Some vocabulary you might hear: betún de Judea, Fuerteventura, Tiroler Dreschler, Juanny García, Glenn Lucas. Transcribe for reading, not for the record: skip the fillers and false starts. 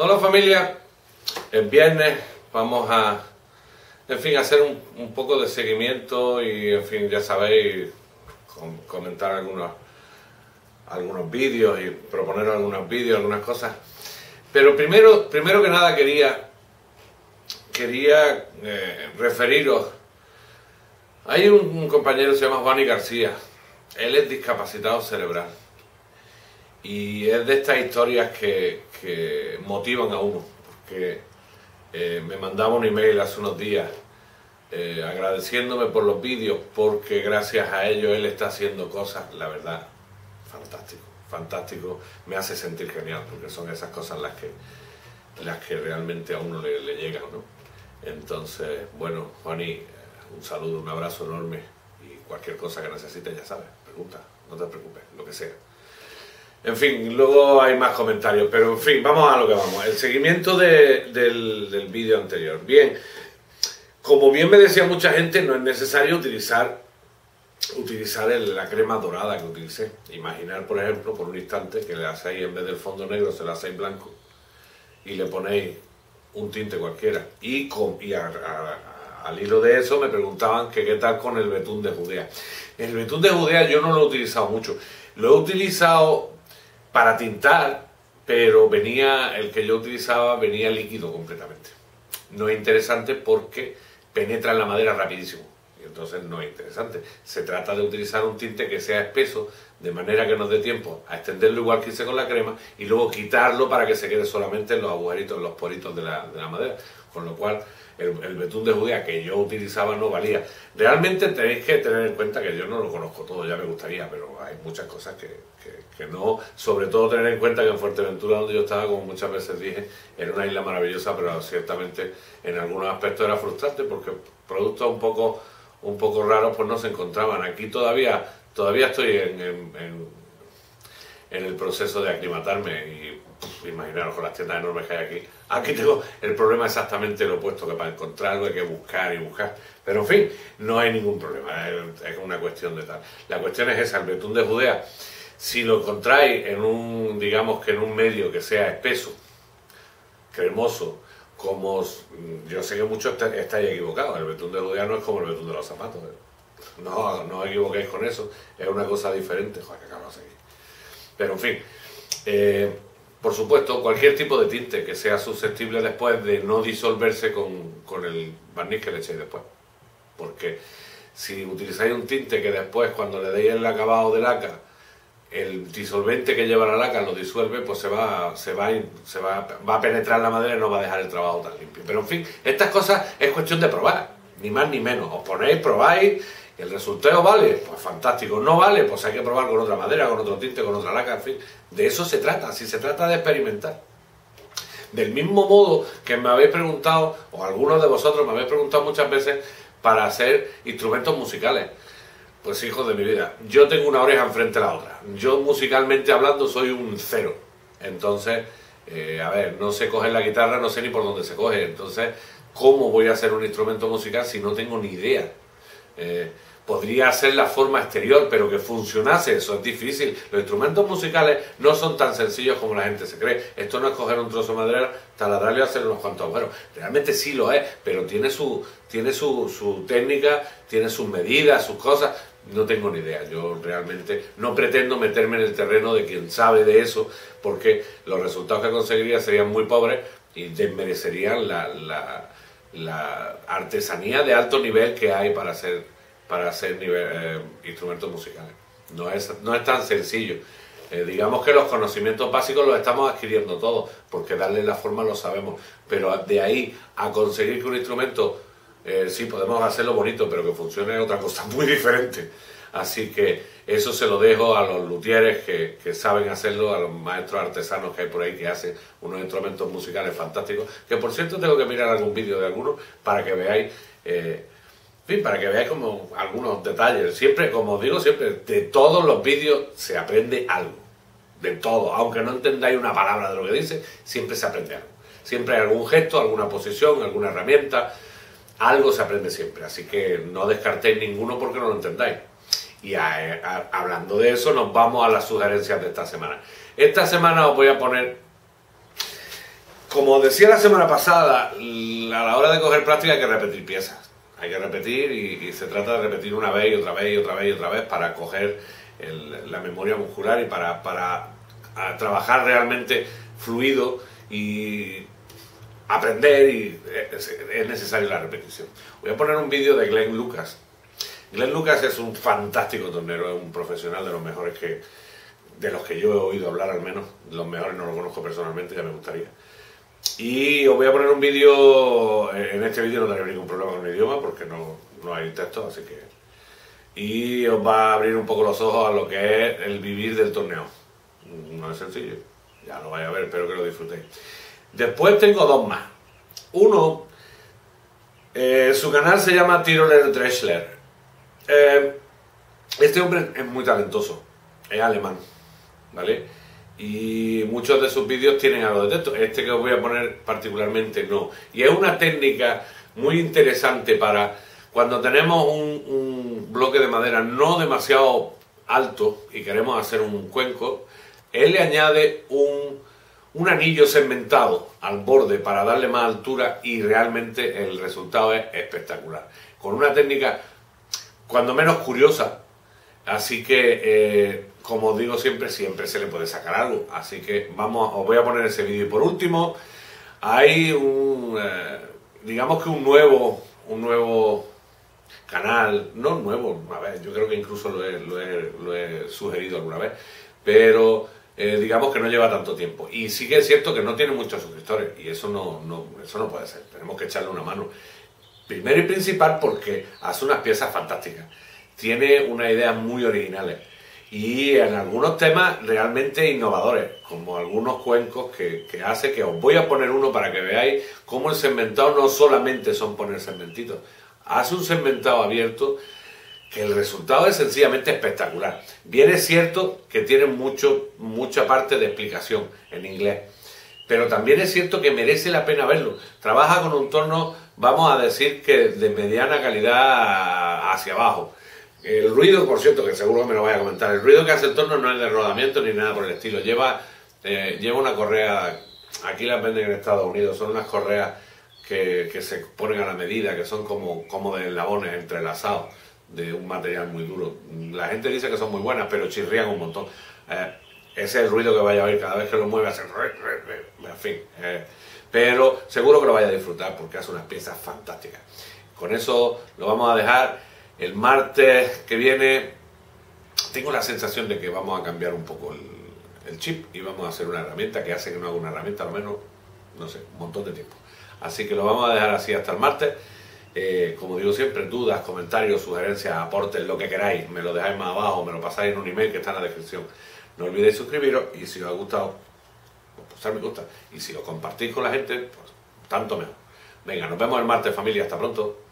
Hola familia, el viernes vamos a, hacer un poco de seguimiento y ya sabéis, comentar algunos vídeos y proponer algunos vídeos, algunas cosas. Pero primero que nada quería referiros. Hay un compañero que se llama Juanny García, él es discapacitado cerebral. Y es de estas historias que motivan a uno, porque me mandaba un email hace unos días agradeciéndome por los vídeos, porque gracias a ellos él está haciendo cosas, la verdad, fantástico, fantástico, me hace sentir genial, porque son esas cosas las que realmente a uno le llegan, ¿no? Entonces, bueno, Juanny, un saludo, un abrazo enorme, y cualquier cosa que necesites, ya sabes, pregunta, no te preocupes, lo que sea. En fin, luego hay más comentarios, pero en fin, vamos a lo que vamos. El seguimiento del vídeo anterior. Bien, como bien me decía mucha gente, no es necesario utilizar la crema dorada que utilicé. Imaginar, por ejemplo, por un instante que le hacéis, en vez del fondo negro, se lo hacéis blanco y le ponéis un tinte cualquiera. Y, al hilo de eso me preguntaban que qué tal con el betún de Judea. El betún de Judea yo no lo he utilizado mucho. Lo he utilizado para tintar, pero el que yo utilizaba venía líquido completamente. No es interesante porque penetra en la madera rapidísimo, y entonces no es interesante. Se trata de utilizar un tinte que sea espeso, de manera que nos dé tiempo a extenderlo igual que hice con la crema, y luego quitarlo para que se quede solamente en los agujeritos, en los poritos de la madera. Con lo cual, el betún de Judea que yo utilizaba no valía. Realmente tenéis que tener en cuenta que yo no lo conozco todo, ya me gustaría, pero hay muchas cosas que no. Sobre todo tener en cuenta que en Fuerteventura, donde yo estaba, como muchas veces dije, era una isla maravillosa, pero ciertamente en algunos aspectos era frustrante, porque productos un poco raros pues no se encontraban. Aquí todavía estoy en el proceso de aclimatarme, y imaginaros con las tiendas enormes que hay aquí. Aquí tengo el problema exactamente lo opuesto, que para encontrar algo hay que buscar y buscar. Pero en fin, no hay ningún problema, es una cuestión de tal. La cuestión es esa, el betún de Judea, si lo encontráis en un, digamos que en un medio que sea espeso, cremoso, como yo sé que muchos estáis equivocados, el betún de Judea no es como el betún de los zapatos. No, no os equivoquéis con eso, es una cosa diferente. Joder, que acabamos aquí. Pero en fin, por supuesto, cualquier tipo de tinte que sea susceptible después de no disolverse con el barniz que le echéis después. Porque si utilizáis un tinte que después, cuando le deis el acabado de laca, el disolvente que lleva la laca lo disuelve, pues se va a penetrar la madera y no va a dejar el trabajo tan limpio. Pero en fin, estas cosas es cuestión de probar, ni más ni menos. Os ponéis, probáis, el resultado vale, pues fantástico. No vale, pues hay que probar con otra madera, con otro tinte, con otra laca, en fin. De eso se trata, si se trata de experimentar. Del mismo modo que me habéis preguntado, o algunos de vosotros me habéis preguntado muchas veces, para hacer instrumentos musicales. Pues hijos de mi vida, yo tengo una oreja enfrente a la otra. Yo musicalmente hablando soy un cero. Entonces, a ver, no sé coger la guitarra, no sé ni por dónde se coge. Entonces, ¿cómo voy a hacer un instrumento musical si no tengo ni idea? Podría hacer la forma exterior, pero que funcionase, eso es difícil. Los instrumentos musicales no son tan sencillos como la gente se cree. Esto no es coger un trozo de madera, taladrarle y hacer unos cuantos agujeros. Realmente sí lo es, pero tiene su técnica, tiene sus medidas, sus cosas. No tengo ni idea. Yo realmente no pretendo meterme en el terreno de quien sabe de eso, porque los resultados que conseguiría serían muy pobres y desmerecerían la artesanía de alto nivel que hay para hacer instrumentos musicales. No es tan sencillo. Digamos que los conocimientos básicos los estamos adquiriendo todos, porque darle la forma lo sabemos, pero de ahí a conseguir que un instrumento, sí podemos hacerlo bonito, pero que funcione es otra cosa muy diferente. Así que eso se lo dejo a los luthieres que saben hacerlo, a los maestros artesanos que hay por ahí que hacen unos instrumentos musicales fantásticos, que por cierto tengo que mirar algún vídeo de algunos para que veáis, en fin, para que veáis como algunos detalles. Siempre, como digo siempre, de todos los vídeos se aprende algo, de todo, aunque no entendáis una palabra de lo que dice, siempre se aprende algo. Siempre hay algún gesto, alguna posición, alguna herramienta, algo se aprende siempre, así que no descartéis ninguno porque no lo entendáis. Y hablando de eso, nos vamos a las sugerencias de esta semana. Esta semana os voy a poner Como decía la semana pasada, a la hora de coger práctica hay que repetir piezas. Hay que repetir y se trata de repetir una vez y otra vez y otra vez y otra vez para coger la memoria muscular y para trabajar realmente fluido y aprender, y es necesario la repetición. Voy a poner un vídeo de Glenn Lucas. Glenn Lucas es un fantástico tornero, es un profesional de los mejores de los que yo he oído hablar, al menos. Los mejores no los conozco personalmente, ya me gustaría. Y os voy a poner un vídeo. En este vídeo no tendré ningún problema con el idioma porque no hay texto, así que... Y os va a abrir un poco los ojos a lo que es el vivir del torneo. No es sencillo, ya lo vais a ver, espero que lo disfrutéis. Después tengo dos más. Uno, su canal se llama Tiroler Dreschler. Este hombre es muy talentoso, es alemán, ¿vale? Y muchos de sus vídeos tienen algo de texto. Este que os voy a poner particularmente no. Y es una técnica muy interesante para cuando tenemos un bloque de madera no demasiado alto y queremos hacer un cuenco. Él le añade un anillo segmentado al borde para darle más altura y realmente el resultado es espectacular. Con una técnica cuando menos curiosa. Así que, como digo siempre se le puede sacar algo. Así que os voy a poner ese vídeo. Y por último, hay digamos que un nuevo canal. No nuevo, una vez, yo creo que incluso lo he sugerido alguna vez. Pero digamos que no lleva tanto tiempo. Y sí que es cierto que no tiene muchos suscriptores. Y eso no puede ser. Tenemos que echarle una mano. Primero y principal porque hace unas piezas fantásticas. Tiene unas ideas muy originales. Y en algunos temas realmente innovadores, como algunos cuencos que hace, que os voy a poner uno para que veáis cómo el segmentado no solamente son poner segmentitos, hace un segmentado abierto que el resultado es sencillamente espectacular. Bien es cierto que tiene mucha parte de explicación en inglés, pero también es cierto que merece la pena verlo. Trabaja con un torno, vamos a decir que de mediana calidad hacia abajo. El ruido, por cierto, que seguro que me lo vaya a comentar, el ruido que hace el torno no es de rodamiento ni nada por el estilo. Lleva una correa, aquí las venden en Estados Unidos, son unas correas que se ponen a la medida, que son como de eslabones entrelazados, de un material muy duro. La gente dice que son muy buenas, pero chirrían un montón. Ese es el ruido que vaya a oír cada vez que lo mueve, hace... En fin, pero seguro que lo vaya a disfrutar porque hace unas piezas fantásticas. Con eso lo vamos a dejar. El martes que viene tengo la sensación de que vamos a cambiar un poco el chip y vamos a hacer una herramienta que hace que no haga una herramienta, al menos, no sé, un montón de tiempo. Así que lo vamos a dejar así hasta el martes. Como digo siempre, dudas, comentarios, sugerencias, aportes, lo que queráis, me lo dejáis más abajo, me lo pasáis en un email que está en la descripción. No olvidéis suscribiros y si os ha gustado, pues pulsar me gusta. Y si lo compartís con la gente, pues tanto mejor. Venga, nos vemos el martes, familia. Hasta pronto.